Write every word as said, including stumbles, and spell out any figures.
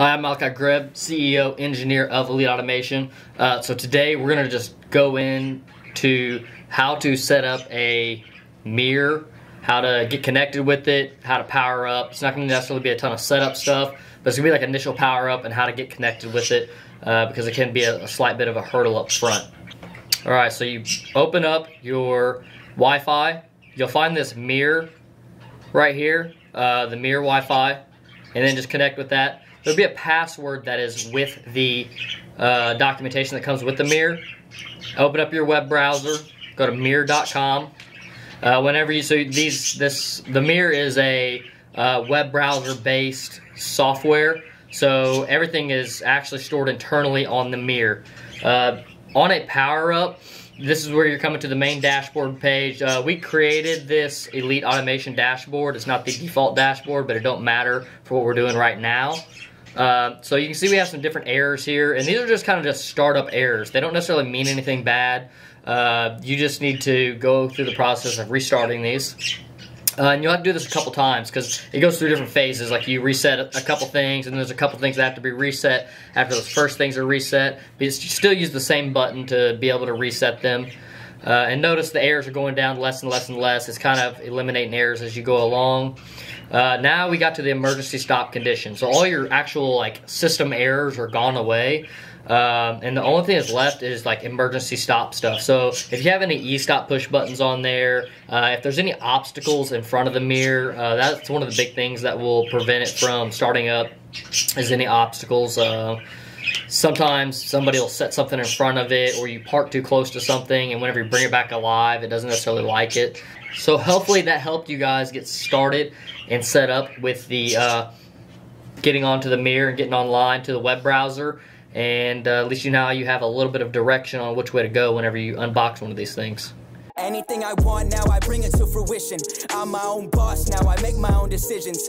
Hi, I'm Malachi Greb, C E O, engineer of Elite Automation. Uh, so today we're going to just go into how to set up a MiR, how to get connected with it, how to power up. It's not going to necessarily be a ton of setup stuff, but it's going to be like initial power up and how to get connected with it uh, because it can be a, a slight bit of a hurdle up front. All right, so you open up your Wi-Fi. You'll find this MiR right here, uh, the MiR Wi-Fi, and then just connect with that. There'll be a password that is with the uh, documentation that comes with the MiR. Open up your web browser. Go to mir dot com. Uh, whenever you so these this the MiR is a uh, web browser based software, so everything is actually stored internally on the MiR. Uh, on a power up, this is where you're coming to the main dashboard page. Uh, we created this Elite Automation dashboard. It's not the default dashboard, but it don't matter for what we're doing right now. Uh, so you can see we have some different errors here, and these are just kind of just startup errors. They don't necessarily mean anything bad. Uh, you just need to go through the process of restarting these. Uh, and you'll have to do this a couple times because it goes through different phases. Like you reset a couple things, and there's a couple things that have to be reset after those first things are reset. But you still use the same button to be able to reset them. Uh, and notice the errors are going down less and less and less. It's kind of eliminating errors as you go along. Uh, now we got to the emergency stop condition. So all your actual like system errors are gone away. Um, and the only thing that's left is like emergency stop stuff. So if you have any e-stop push buttons on there, uh, if there's any obstacles in front of the MiR, uh, that's one of the big things that will prevent it from starting up is any obstacles. Uh, sometimes somebody will set something in front of it, or you park too close to something, and whenever you bring it back alive, it doesn't necessarily like it. So hopefully that helped you guys get started and set up with the uh, getting onto the MiR and getting online to the web browser. And uh, at least you now you have a little bit of direction on which way to go whenever you unbox one of these things. Anything I want now, I bring it to fruition. I'm my own boss now, I make my own decisions.